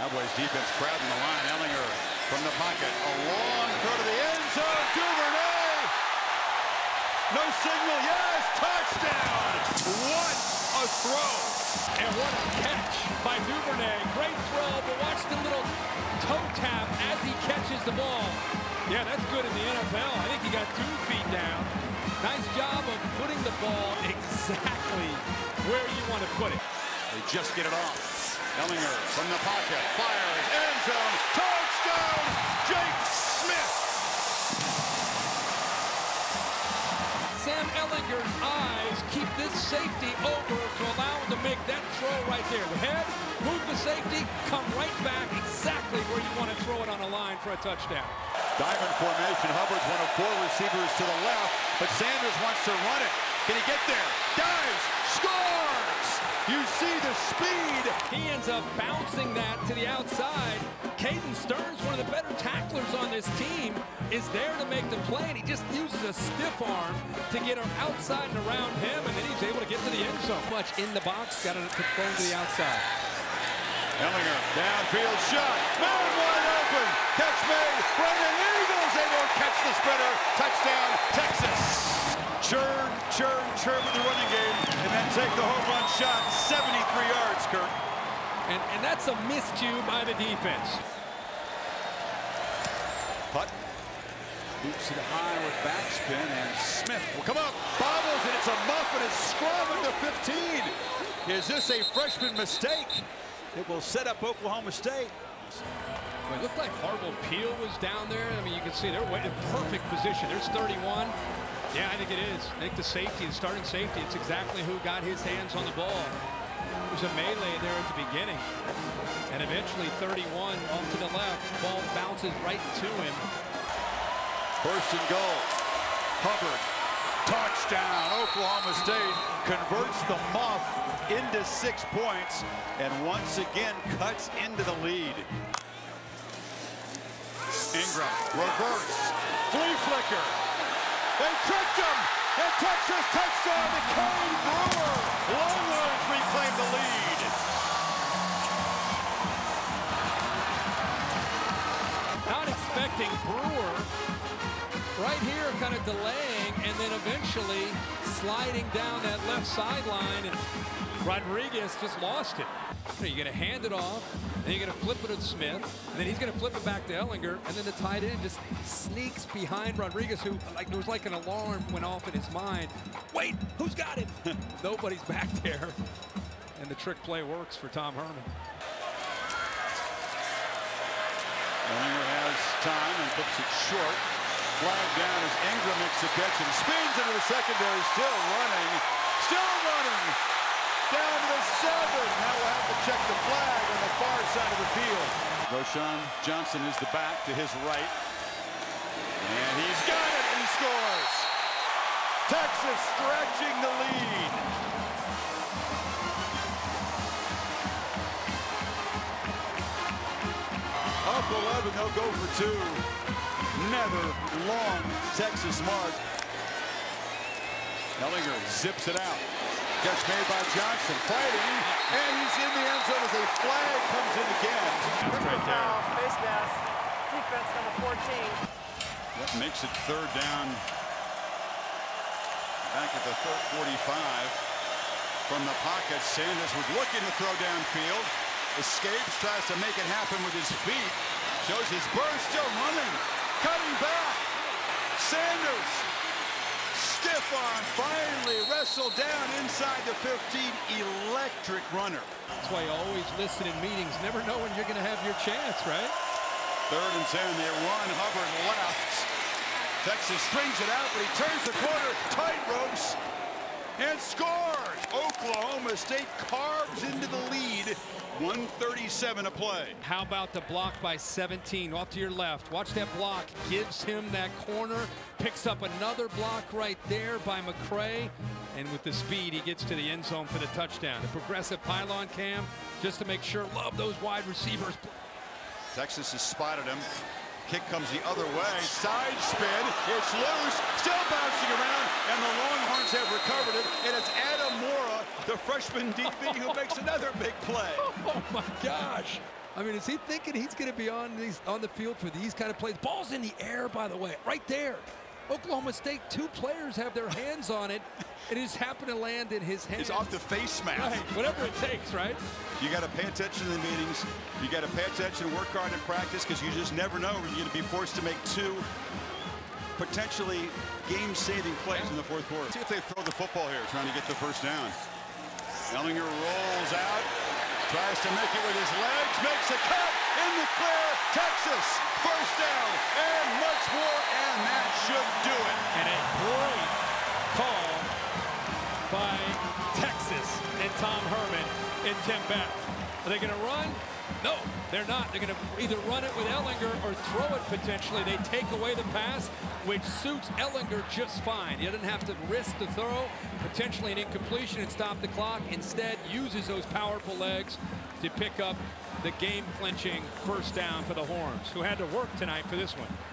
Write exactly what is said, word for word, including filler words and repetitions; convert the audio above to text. Cowboys defense crowding the line. Ehlinger from the pocket. A long throw to the end zone. Duvernay. No signal. Yes. Touchdown. What a throw. And what a catch by Duvernay. Great throw, but watch the little toe tap as he catches the ball. Yeah, that's good in the N F L. I think he got two feet down. Nice job of putting the ball exactly where you want to put it. They just get it off. Ehlinger from the pocket, fires, end zone, touchdown, Jake Smith. Sam Ehlinger's eyes keep this safety over to allow him to make that throw right there. The head, move the safety, come right back exactly where you want to throw it on the line for a touchdown. Diamond formation, Hubbard's one of four receivers to the left, but Sanders wants to run it. Can he get there? Dives, scores! You see the speed! He ends up bouncing that to the outside. Caden Sterns, one of the better tacklers on this team, is there to make the play, and he just uses a stiff arm to get him outside and around him, and then he's able to get to the end zone. Much in the box, got it thrown to the outside. Ehlinger, downfield shot, man wide open, catch made, Brandon Eagles able to catch the spinner, touchdown, Texas. Churn, churn, churn with the running game, and then take the home run shot, seventy-three yards, Kirk. And, and that's a miscue by the defense. Putt. Boots it high with backspin, and Smith will come up, bobbles, and it's a muff, and it's scrubbing to fifteen. Is this a freshman mistake? It will set up Oklahoma State. It looked like Harville Peel was down there. I mean, you can see they're in perfect position. There's thirty-one. Yeah, I think it is. I think the safety, the starting safety, it's exactly who got his hands on the ball. There's a melee there at the beginning. And eventually thirty-one off to the left. Ball bounces right to him. First and goal. Hubbard. Touchdown. Oklahoma State converts the muff into six points. And once again cuts into the lead. Ingram. Reverse. Flea flicker. They tricked him, and Texas touchdown to Kane Brewer. Longhorns reclaim the lead. Not expecting Brewer. Right here, kind of delaying, and then eventually sliding down that left sideline, and Rodriguez just lost it. So you're gonna hand it off, then you're gonna flip it to Smith, and then he's gonna flip it back to Ehlinger, and then the tight end just sneaks behind Rodriguez, who, like, there was like an alarm went off in his mind. Wait, who's got it? Nobody's back there. And the trick play works for Tom Herman. Ehlinger has time and flips it short. Flag down as Ingram makes the catch and spins into the secondary, still running, still running. Down to the seven. Now we'll have to check the flag on the far side of the field. Roshan Johnson is the back to his right. And he's got it, and he scores. Texas stretching the lead. Up eleven, they'll go for two. Never long Texas mark. Ehlinger zips it out. Catch made by Johnson, fighting, and he's in the end zone as a flag comes in again. That's right there. Face pass, defense number fourteen. That makes it third down. Back at the forty-five. From the pocket, Sanders was looking to throw downfield. Escapes, tries to make it happen with his feet. Shows his burst, still running. Cutting back. Sanders. Stephon finally wrestled down inside the fifteen, electric runner. That's why you always listen in meetings. Never know when you're going to have your chance, right? Third and ten, they run, Hubbard left. Texas strings it out, but he turns the corner, tight ropes, and scores. Oklahoma State carves into the lead, one thirty-seven to play. How about the block by seventeen off to your left? Watch that block, gives him that corner, picks up another block right there by McCray, and with the speed he gets to the end zone for the touchdown. The progressive pylon cam just to make sure. Love those wide receivers. Texas has spotted him. Kick comes the other way, side spin, it's loose, still bouncing around, and the Longhorns have recovered it, and it's Adam Mora, the freshman D B, who makes another big play. Oh my gosh. I mean, is he thinking he's going to be on these on the field for these kind of plays? Ball's in the air, by the way, right there. Oklahoma State, two players have their hands on it. It just happened to land in his hand. He's off the face mask. Right, whatever it takes, right? You got to pay attention to the meetings. You got to pay attention, work hard in practice, because you just never know when you're going to be forced to make two potentially game-saving plays in the fourth quarter. See if they throw the football here, trying to get the first down. Ehlinger rolls out, tries to make it with his legs, makes a cut in the clear. Texas, first down, and much more, and that should do it. And a great call by Texas and Tom Herman and Tim Beck. Are they going to run? No, they're not. They're going to either run it with Ehlinger or throw it potentially. They take away the pass, which suits Ehlinger just fine. He doesn't have to risk the throw, potentially an incompletion, and stop the clock. Instead, uses those powerful legs to pick up the game-clinching first down for the Horns, who had to work tonight for this one.